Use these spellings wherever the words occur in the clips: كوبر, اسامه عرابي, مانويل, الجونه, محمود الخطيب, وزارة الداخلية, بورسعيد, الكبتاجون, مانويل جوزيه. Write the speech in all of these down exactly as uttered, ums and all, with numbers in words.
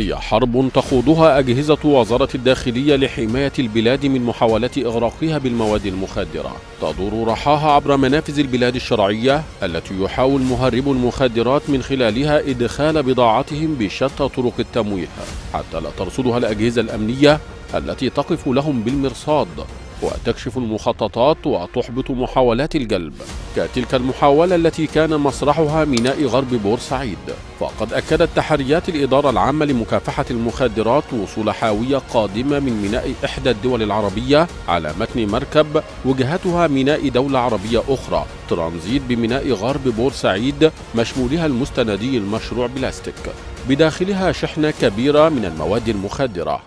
هي حرب تخوضها أجهزة وزارة الداخلية لحماية البلاد من محاولة إغراقها بالمواد المخدرة تدور رحاها عبر منافذ البلاد الشرعية التي يحاول مهربو المخدرات من خلالها إدخال بضاعتهم بشتى طرق التمويه حتى لا ترصدها الأجهزة الأمنية التي تقف لهم بالمرصاد وتكشف المخططات وتحبط محاولات الجلب كتلك المحاولة التي كان مسرحها ميناء غرب بورسعيد. فقد أكدت تحريات الإدارة العامة لمكافحة المخدرات وصول حاوية قادمة من ميناء إحدى الدول العربية على متن مركب وجهتها ميناء دولة عربية أخرى ترانزيت بميناء غرب بورسعيد مشمولها المستندي المشروع بلاستيك بداخلها شحنة كبيرة من المواد المخدرة.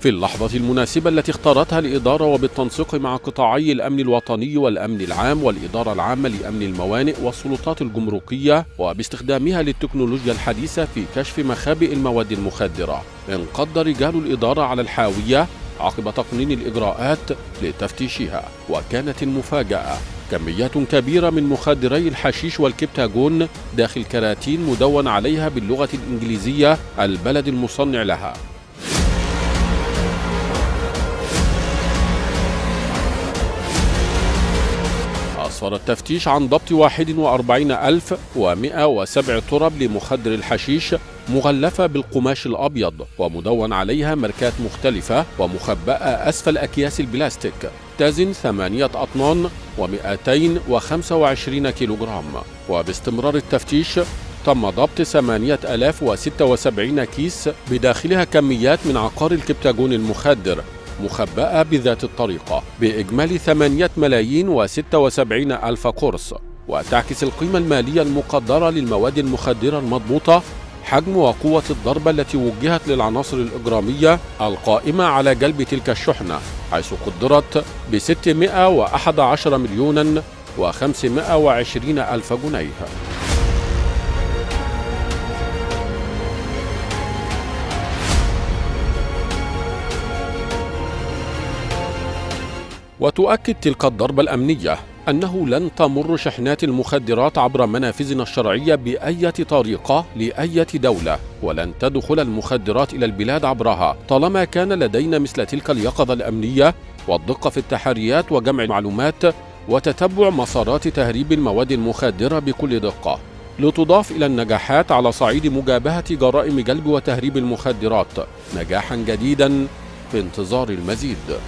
في اللحظة المناسبة التي اختارتها الإدارة وبالتنسيق مع قطاعي الأمن الوطني والأمن العام والإدارة العامة لأمن الموانئ والسلطات الجمركية وباستخدامها للتكنولوجيا الحديثة في كشف مخابئ المواد المخدرة، انقض رجال الإدارة على الحاوية عقب تقنين الإجراءات لتفتيشها. وكانت المفاجأة كميات كبيرة من مخدري الحشيش والكبتاجون داخل كراتين مدون عليها باللغة الإنجليزية البلد المصنع لها. أسفر التفتيش عن ضبط واحد وأربعين ألف ومئة وسبع ترب لمخدر الحشيش مغلفة بالقماش الأبيض ومدون عليها ماركات مختلفة ومخبأة أسفل أكياس البلاستيك تزن ثمانية أطنان ومئتين وخمسة وعشرين كيلوغرام. وباستمرار التفتيش تم ضبط ثمانية آلاف وستة وسبعين كيس بداخلها كميات من عقار الكبتاجون المخدر مخبأة بذات الطريقة بإجمالي ثمانية ملايين وستة وسبعين ألف قرص. وتعكس القيمة المالية المقدرة للمواد المخدرة المضبوطة حجم وقوة الضربة التي وجهت للعناصر الإجرامية القائمة على جلب تلك الشحنة حيث قدرت بستمائة وأحد عشر مليونا وخمسمائة وعشرين ألف جنيه. وتؤكد تلك الضربة الأمنية أنه لن تمر شحنات المخدرات عبر منافذنا الشرعية بأية طريقة لأية دولة، ولن تدخل المخدرات إلى البلاد عبرها طالما كان لدينا مثل تلك اليقظة الأمنية والدقة في التحريات وجمع المعلومات وتتبع مسارات تهريب المواد المخدرة بكل دقة. لتضاف إلى النجاحات على صعيد مجابهة جرائم جلب وتهريب المخدرات نجاحا جديدا في انتظار المزيد.